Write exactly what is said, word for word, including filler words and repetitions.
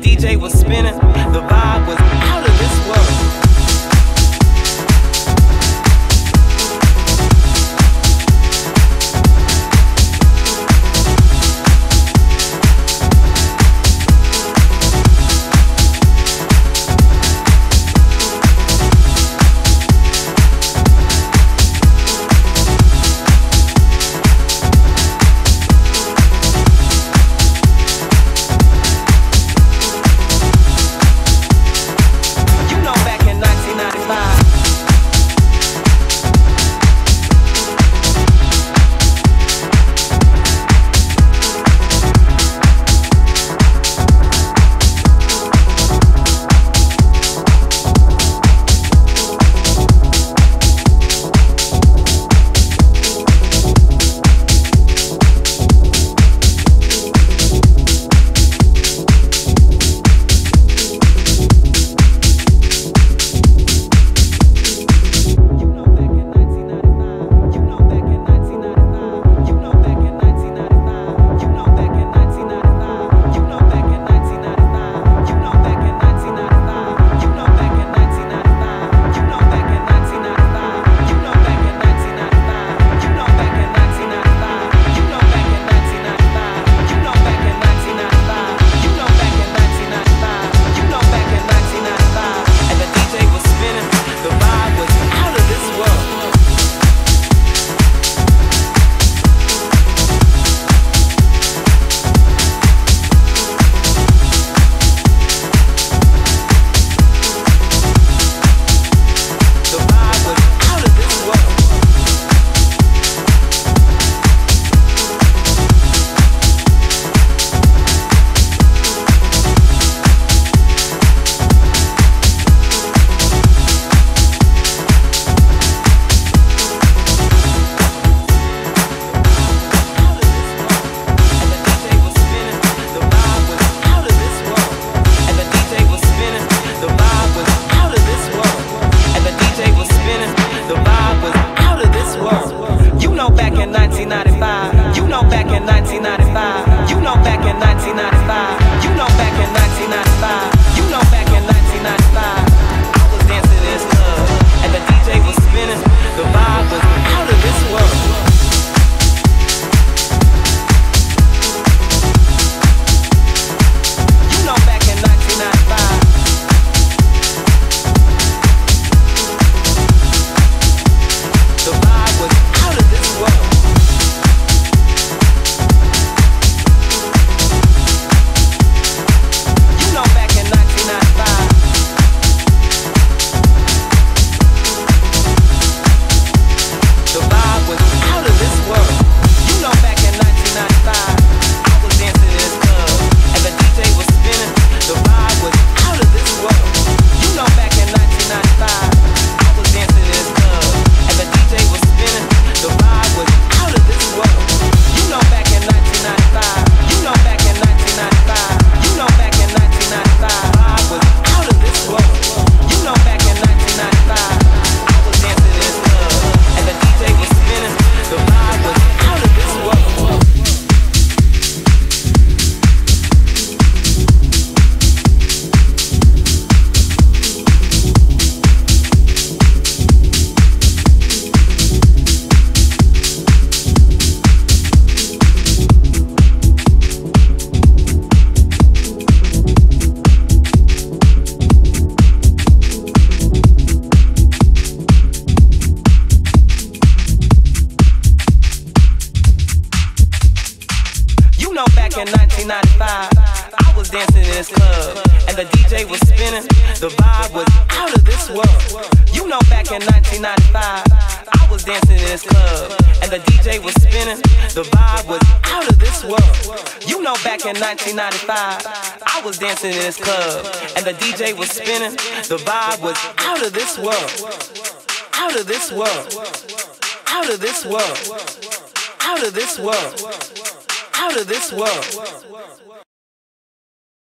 D J was spinning, the vibe was out of this world. nineteen ninety-five, you know back in nineteen ninety-five, you know back in nineteen ninety-five, you know back in nineteen ninety-five, you know back in nineteen ninety-five, I was dancing in this club, and the D J was spinning, the vibe was out of this world. In nineteen ninety-five, I was dancing in this club, and the D J was spinning, the vibe was out of this world. You know back in nineteen ninety-five, I was dancing in this club, and the D J was spinning, the vibe was out of this world. You know back in nineteen ninety-five, I was dancing in this club, and the D J was spinning, the vibe was out of this world. Out of this world. Out of this world. Out of this world. Out of this world.